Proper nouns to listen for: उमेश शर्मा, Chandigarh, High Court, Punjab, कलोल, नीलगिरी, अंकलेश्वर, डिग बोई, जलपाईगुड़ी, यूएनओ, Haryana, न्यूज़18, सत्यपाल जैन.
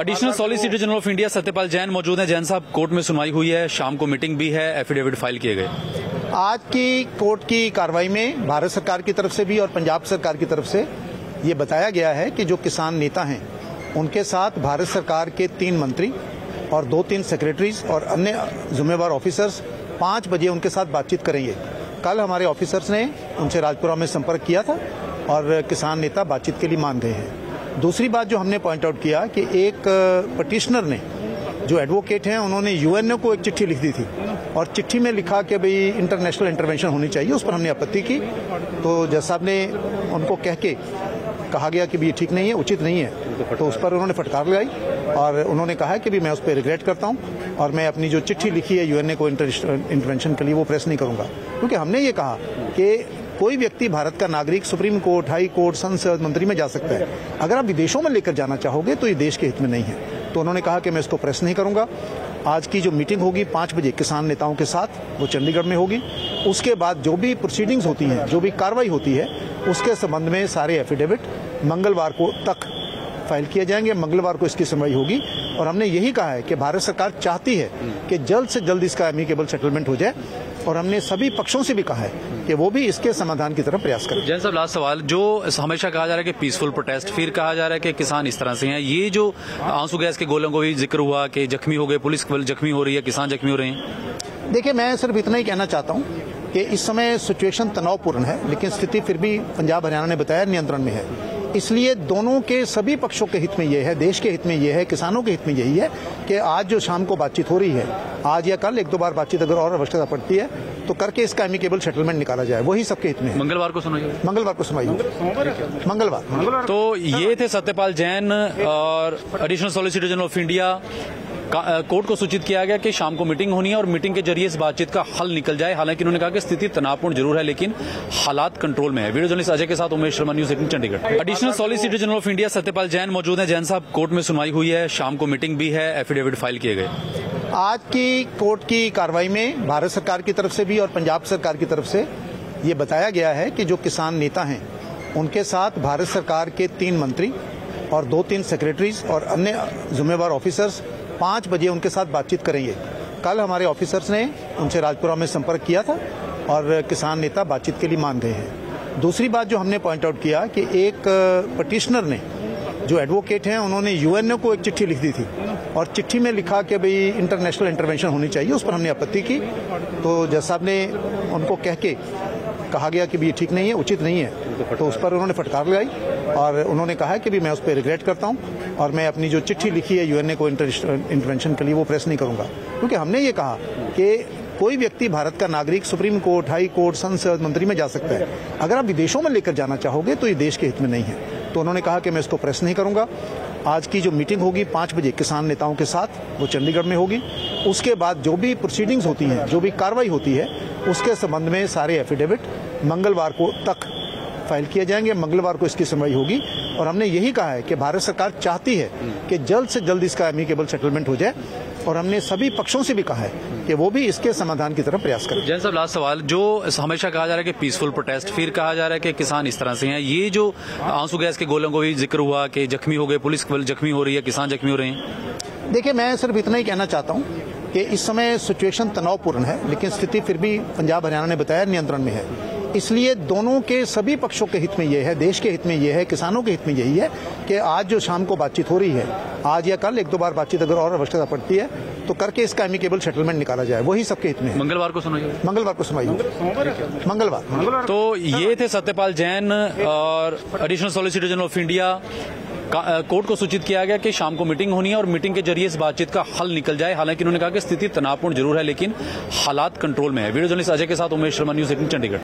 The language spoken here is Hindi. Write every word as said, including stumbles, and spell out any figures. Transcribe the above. Additional solicitor general of India सत्यपाल जैन मौजूद हैं। जैन साहब, कोर्ट में सुनवाई हुई है, शाम को मीटिंग भी है, एफिडेविट फाइल किए गए। आज की कोर्ट की कार्रवाई में भारत सरकार की तरफ से भी और पंजाब सरकार की तरफ से ये बताया गया है कि जो किसान नेता हैं उनके साथ भारत सरकार के तीन मंत्री और दो तीन सेक्रेटरीज और अन्य जिम्मेवार ऑफिसर्स पाँच बजे उनके साथ बातचीत करेंगे। कल हमारे ऑफिसर्स ने उनसे राजपुरा में संपर्क किया था और किसान नेता बातचीत के लिए मान गए हैं। दूसरी बात जो हमने पॉइंट आउट किया कि एक पटिशनर ने, जो एडवोकेट हैं, उन्होंने यूएनओ को एक चिट्ठी लिख दी थी और चिट्ठी में लिखा कि भाई इंटरनेशनल इंटरवेंशन होनी चाहिए। उस पर हमने आपत्ति की तो जज साहब ने उनको कह के कहा गया कि ये ठीक नहीं है, उचित नहीं है, तो उस पर उन्होंने फटकार लगाई और उन्होंने कहा कि भी मैं उस पर रिग्रेट करता हूं और मैं अपनी जो चिट्ठी लिखी है यूएनओ को इंटरवेंशन के लिए वो प्रेस नहीं करूंगा। क्योंकि हमने ये कहा कि कोई व्यक्ति, भारत का नागरिक, सुप्रीम कोर्ट, हाई कोर्ट, संसद, मंत्री में जा सकता है। अगर आप विदेशों में लेकर जाना चाहोगे तो ये देश के हित में नहीं है। तो उन्होंने कहा कि मैं इसको प्रेस नहीं करूंगा। आज की जो मीटिंग होगी पाँच बजे किसान नेताओं के साथ, वो चंडीगढ़ में होगी। उसके बाद जो भी प्रोसीडिंग्स होती हैं, जो भी कार्रवाई होती है, उसके संबंध में सारे एफिडेविट मंगलवार को तक फाइल किए जाएंगे। मंगलवार को इसकी सुनवाई होगी और हमने यही कहा है कि भारत सरकार चाहती है कि जल्द से जल्द इसका एमिकेबल सेटलमेंट हो जाए और हमने सभी पक्षों से भी कहा है कि वो भी इसके समाधान की तरफ प्रयास करें। जैन साहब, लास्ट सवाल, जो हमेशा कहा जा रहा है कि पीसफुल प्रोटेस्ट, फिर कहा जा रहा है कि किसान इस तरह से हैं, ये जो आंसू गैस के गोलों को भी जिक्र हुआ कि जख्मी हो गए, पुलिस जख्मी हो रही है, किसान जख्मी हो रहे हैं। देखिए, मैं सिर्फ इतना ही कहना चाहता हूँ कि इस समय सिचुएशन तनावपूर्ण है, लेकिन स्थिति फिर भी पंजाब हरियाणा ने बताया नियंत्रण में है। इसलिए दोनों के सभी पक्षों के हित में यह है, देश के हित में यह है, किसानों के हित में यही है कि आज जो शाम को बातचीत हो रही है, आज या कल एक दो बार बातचीत अगर और आवश्यकता पड़ती है तो करके इसका एमिकेबल सेटलमेंट निकाला जाए, वही सबके हित में है। मंगलवार को सुनाइए, मंगलवार को सुनाइए, मंगलवार। तो ये थे सत्यपाल जैन और additional solicitor general of India. Court को सूचित किया गया कि शाम को मीटिंग होनी है और मीटिंग के जरिए इस बातचीत का हल निकल जाए। हालांकि उन्होंने कहा कि स्थिति तनावपूर्ण जरूर है लेकिन हालात कंट्रोल में है। वीडियो जर्नलिस्ट अजय के साथ उमेश शर्मा, न्यूज़ अठारह Chandigarh. Additional solicitor general of India सत्यपाल जैन मौजूद हैं। जैन साहब, कोर्ट में सुनवाई हुई है, शाम को मीटिंग भी है, एफिडेविट फाइल किए गए। आज की कोर्ट की कार्रवाई में भारत सरकार की तरफ से भी और पंजाब सरकार की तरफ से ये बताया गया है कि जो किसान नेता हैं उनके साथ भारत सरकार के तीन मंत्री और दो तीन सेक्रेटरीज और अन्य जिम्मेवार ऑफिसर्स पाँच बजे उनके साथ बातचीत करेंगे। कल हमारे ऑफिसर्स ने उनसे राजपुरा में संपर्क किया था और किसान नेता बातचीत के लिए मान गए हैं। दूसरी बात जो हमने पॉइंट आउट किया कि एक पटिशनर ने, जो एडवोकेट हैं, उन्होंने यूएनओ को एक चिट्ठी लिख दी थी और चिट्ठी में लिखा कि भाई इंटरनेशनल इंटरवेंशन होनी चाहिए। उस पर हमने आपत्ति की तो जज साहब ने उनको कह के कहा गया कि ये ठीक नहीं है, उचित नहीं है, तो उस पर उन्होंने फटकार लगाई और उन्होंने कहा कि भी मैं उस पर रिग्रेट करता हूं और मैं अपनी जो चिट्ठी लिखी है यूएनए को इंटरवेंशन के लिए वो प्रेस नहीं करूंगा। क्योंकि हमने ये कहा कि कोई व्यक्ति, भारत का नागरिक, सुप्रीम कोर्ट, हाई कोर्ट, संसद, मंत्री में जा सकता है। अगर आप विदेशों में लेकर जाना चाहोगे तो ये देश के हित में नहीं है। तो उन्होंने कहा कि मैं इसको प्रेस नहीं करूंगा। आज की जो मीटिंग होगी पाँच बजे किसान नेताओं के साथ, वो चंडीगढ़ में होगी। उसके बाद जो भी प्रोसीडिंग्स होती हैं, जो भी कार्रवाई होती है, उसके संबंध में सारे एफिडेविट मंगलवार को तक फाइल किए जाएंगे। मंगलवार को इसकी सुनवाई होगी और हमने यही कहा है कि भारत सरकार चाहती है कि जल्द से जल्द इसका एमिकेबल सेटलमेंट हो जाए और हमने सभी पक्षों से भी कहा है कि वो भी इसके समाधान की तरफ प्रयास करें। जैन साहब, लास्ट सवाल, जो हमेशा कहा जा रहा है कि पीसफुल प्रोटेस्ट, फिर कहा जा रहा है कि किसान इस तरह से हैं, ये जो आंसू गैस के गोलों को भी जिक्र हुआ कि जख्मी हो गए, पुलिस जख्मी हो रही है, किसान जख्मी हो रहे हैं। देखिए, मैं सिर्फ इतना ही कहना चाहता हूँ कि इस समय सिचुएशन तनावपूर्ण है, लेकिन स्थिति फिर भी पंजाब हरियाणा ने बताया नियंत्रण में है। इसलिए दोनों के सभी पक्षों के हित में यह है, देश के हित में यह है, किसानों के हित में यही है कि आज जो शाम को बातचीत हो रही है, आज या कल एक दो बार बातचीत अगर और आवश्यकता पड़ती है तो करके इसका एमिकेबल सेटलमेंट निकाला जाए, वही सबके हित में है। मंगलवार को सुनाइए, मंगलवार को सुनाइए, मंगलवार। तो ये थे सत्यपाल जैन और additional solicitor general of India. Court को सूचित किया गया कि शाम को मीटिंग होनी है और मीटिंग के जरिए इस बातचीत का हल निकल जाए। हालांकि उन्होंने कहा कि स्थिति तनावपूर्ण जरूर है लेकिन हालात कंट्रोल में है। वीडियो जर्नलिस्ट अजय के साथ उमेश शर्मा, न्यूज़ अठारह चंडीगढ़।